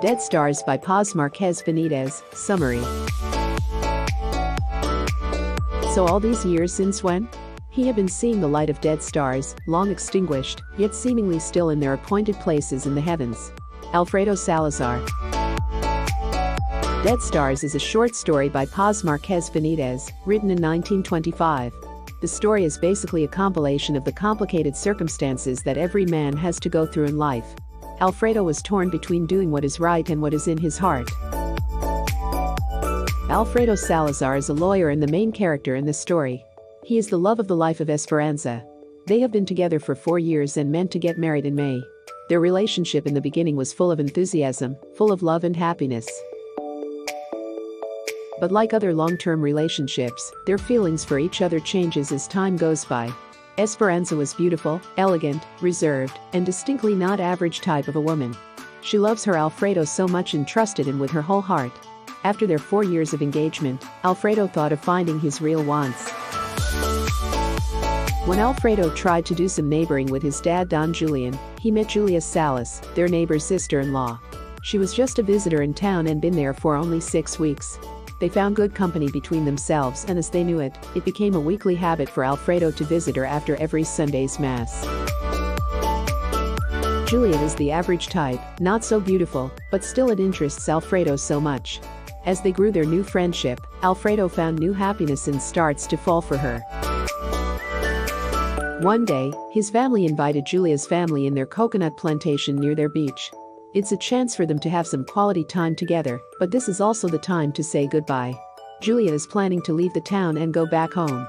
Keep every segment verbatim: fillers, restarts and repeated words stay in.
Dead Stars by Paz Marquez Benitez, Summary. So all these years since when? He had been seeing the light of dead stars, long extinguished, yet seemingly still in their appointed places in the heavens. Alfredo Salazar. Dead Stars is a short story by Paz Marquez Benitez, written in nineteen twenty-five. The story is basically a compilation of the complicated circumstances that every man has to go through in life. Alfredo was torn between doing what is right and what is in his heart. Alfredo Salazar is a lawyer and the main character in this story. He is the love of the life of Esperanza. They have been together for four years and meant to get married in May. Their relationship in the beginning was full of enthusiasm, full of love and happiness. But like other long-term relationships, their feelings for each other changes as time goes by. Esperanza was beautiful, elegant, reserved, and distinctly not average type of a woman. She loves her Alfredo so much and trusted him with her whole heart. After their four years of engagement, Alfredo thought of finding his real wants. When Alfredo tried to do some neighboring with his dad Don Julian, he met Julia Salas, their neighbor's sister-in-law. She was just a visitor in town and been there for only six weeks. They found good company between themselves, and as they knew it, it became a weekly habit for Alfredo to visit her after every Sunday's mass. Julia is the average type, not so beautiful, but still it interests Alfredo so much. As they grew their new friendship, Alfredo found new happiness and starts to fall for her. One day, his family invited Julia's family in their coconut plantation near their beach. It's a chance for them to have some quality time together, but this is also the time to say goodbye. Julia is planning to leave the town and go back home.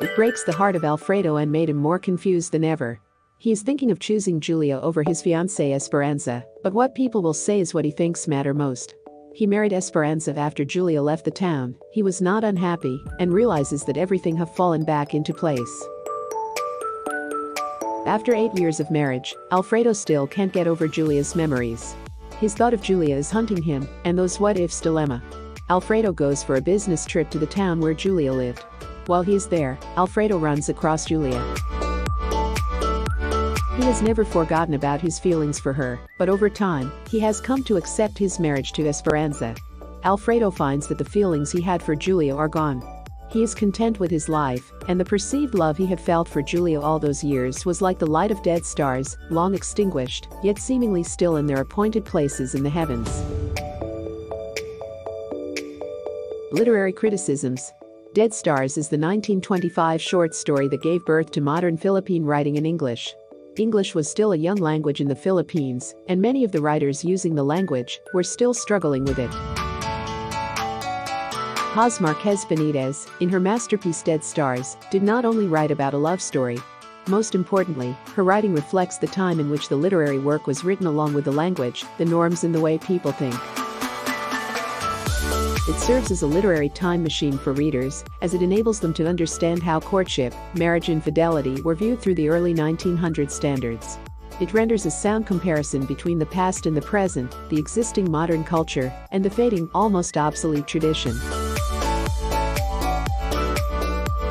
It breaks the heart of Alfredo and made him more confused than ever. He is thinking of choosing Julia over his fiancée Esperanza, but what people will say is what he thinks matter most. He married Esperanza after Julia left the town. He was not unhappy and realizes that everything have fallen back into place. After eight years of marriage, Alfredo still can't get over Julia's memories. His thought of Julia is hunting him, and those what-ifs dilemma. Alfredo goes for a business trip to the town where Julia lived. While he is there, Alfredo runs across Julia. He has never forgotten about his feelings for her, but over time, he has come to accept his marriage to Esperanza. Alfredo finds that the feelings he had for Julia are gone. He is content with his life, and the perceived love he had felt for Julia all those years was like the light of dead stars, long extinguished, yet seemingly still in their appointed places in the heavens. Literary criticisms. Dead Stars is the nineteen twenty-five short story that gave birth to modern Philippine writing in English. English was still a young language in the Philippines, and many of the writers using the language were still struggling with it. Paz Marquez Benitez, in her masterpiece Dead Stars, did not only write about a love story. Most importantly, her writing reflects the time in which the literary work was written along with the language, the norms and the way people think. It serves as a literary time machine for readers, as it enables them to understand how courtship, marriage and fidelity were viewed through the early nineteen hundreds standards. It renders a sound comparison between the past and the present, the existing modern culture, and the fading, almost obsolete tradition.